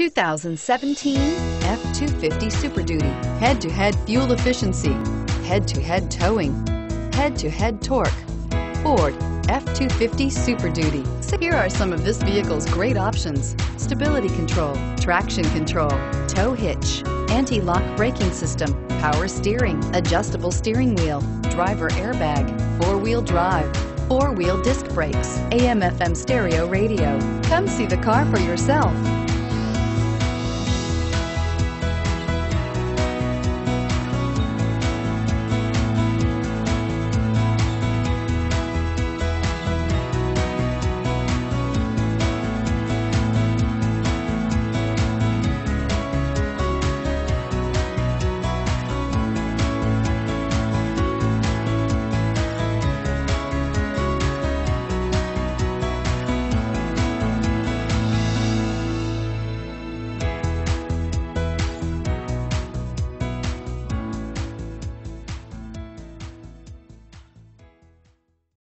2017 F-250 Super Duty. Head-to-head fuel efficiency, head-to-head towing, head-to-head torque. Ford F-250 Super Duty. So here are some of this vehicle's great options: stability control, traction control, tow hitch, anti-lock braking system, power steering, adjustable steering wheel, driver airbag, four-wheel drive, four-wheel disc brakes, AM/FM stereo radio. Come see the car for yourself.